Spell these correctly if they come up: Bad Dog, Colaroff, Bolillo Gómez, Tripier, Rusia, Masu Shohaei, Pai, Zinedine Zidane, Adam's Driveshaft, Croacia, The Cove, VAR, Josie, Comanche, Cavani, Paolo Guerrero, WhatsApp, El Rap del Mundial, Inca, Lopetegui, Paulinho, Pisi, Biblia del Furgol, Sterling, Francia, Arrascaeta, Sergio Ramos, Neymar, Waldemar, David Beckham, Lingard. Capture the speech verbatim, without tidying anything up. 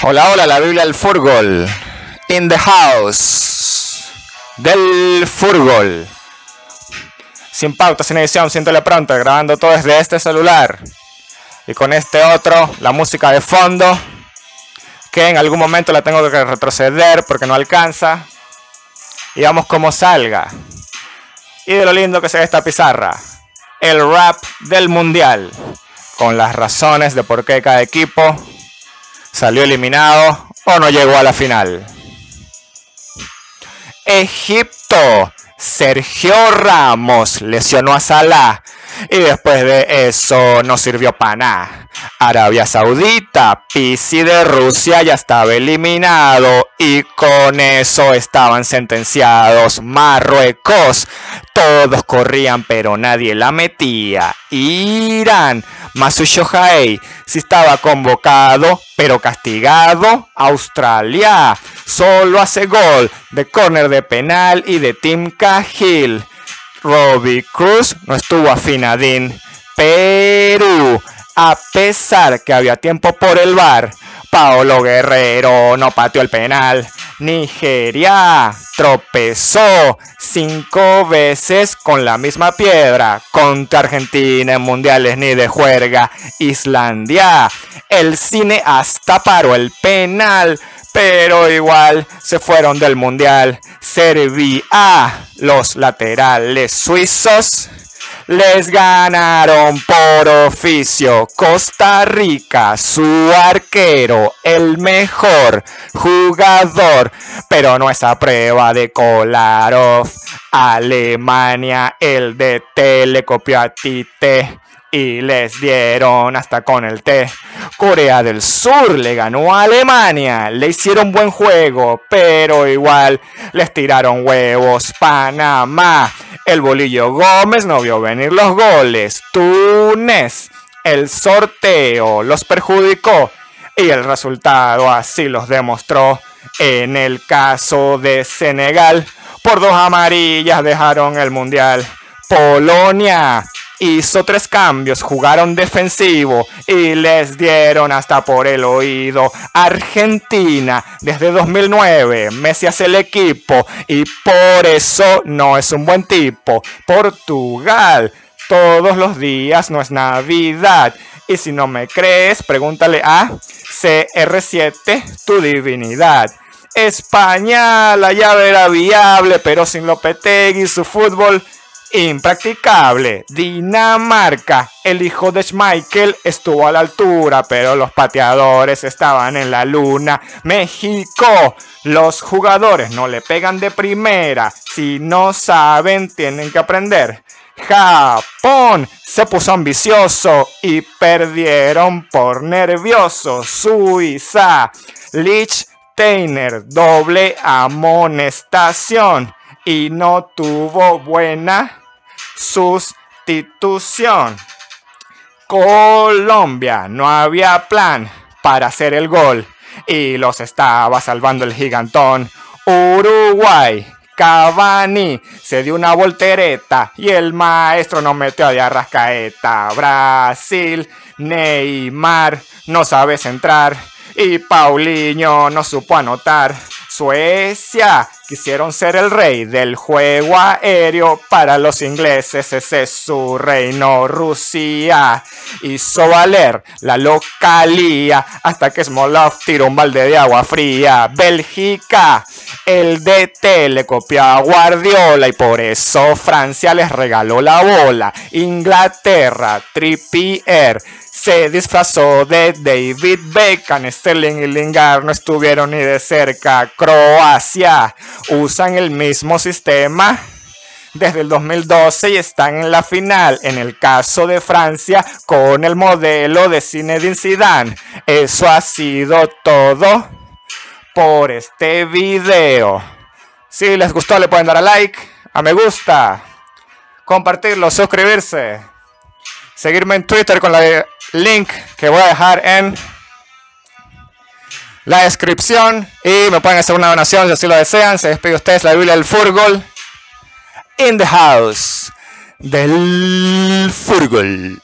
Hola, hola, la Biblia del Furgol. In the house. Del Furgol. Sin pauta, sin edición, sin telepronta. Grabando todo desde este celular. Y con este otro, la música de fondo. Que en algún momento la tengo que retroceder porque no alcanza. Y vamos como salga. Y de lo lindo que sea esta pizarra. El rap del mundial. Con las razones de por qué cada equipo salió eliminado o no llegó a la final. Egipto. Sergio Ramos lesionó a Salah. Y después de eso no sirvió para nada. Arabia Saudita. Pisi de Rusia ya estaba eliminado. Y con eso estaban sentenciados. Marruecos. Todos corrían pero nadie la metía. Irán. Masu Shohaei sí estaba convocado pero castigado. Australia solo hace gol de córner de penal y de Tim Cahill. Roby Cruz no estuvo afinadín. Perú, a pesar que había tiempo por el V A R, Paolo Guerrero no pateó el penal. Nigeria tropezó cinco veces con la misma piedra. Contra Argentina en mundiales ni de juerga. Islandia, el cine hasta paró el penal, pero igual se fueron del mundial. Serbia, los laterales suizos les ganaron por oficio. Costa Rica, su arquero, el mejor jugador, pero no es a prueba de Colaroff. Alemania, el D T le copió a Tite y les dieron hasta con el té. Corea del Sur le ganó a Alemania. Le hicieron buen juego, pero igual les tiraron huevos. Panamá. El Bolillo Gómez no vio venir los goles. Túnez. El sorteo los perjudicó. Y el resultado así los demostró. En el caso de Senegal, por dos amarillas dejaron el mundial. Polonia hizo tres cambios, jugaron defensivo y les dieron hasta por el oído. Argentina, desde dos mil nueve, Messi hace el equipo y por eso no es un buen tipo. Portugal, todos los días no es Navidad. Y si no me crees, pregúntale a C R siete, tu divinidad. España, la llave era viable, pero sin Lopetegui su fútbol impracticable. Dinamarca, el hijo de Schmeichel estuvo a la altura, pero los pateadores estaban en la luna. México, los jugadores no le pegan de primera. Si no saben, tienen que aprender. Japón, se puso ambicioso y perdieron por nervioso. Suiza, Lich Tainer, doble amonestación y no tuvo buena sustitución. Colombia, no había plan para hacer el gol y los estaba salvando el gigantón. Uruguay, Cavani se dio una voltereta y el maestro no metió de Arrascaeta. Brasil, Neymar no sabe centrar y Paulinho no supo anotar. Suecia, quisieron ser el rey del juego aéreo, para los ingleses ese es su reino. Rusia hizo valer la localía hasta que Smolov tiró un balde de agua fría. Bélgica, el D T le copió a Guardiola y por eso Francia les regaló la bola. Inglaterra, Tripier se disfrazó de David Beckham. Sterling y Lingard no estuvieron ni de cerca. Croacia, usan el mismo sistema desde el dos mil doce y están en la final. En el caso de Francia, con el modelo de Zinedine Zidane. Eso ha sido todo por este video. Si les gustó, le pueden dar a like, a me gusta, compartirlo, suscribirse, seguirme en Twitter con el link que voy a dejar en la descripción, y me pueden hacer una donación si así lo desean. Se despide ustedes, la Biblia del Furgol. In the house del Furgol.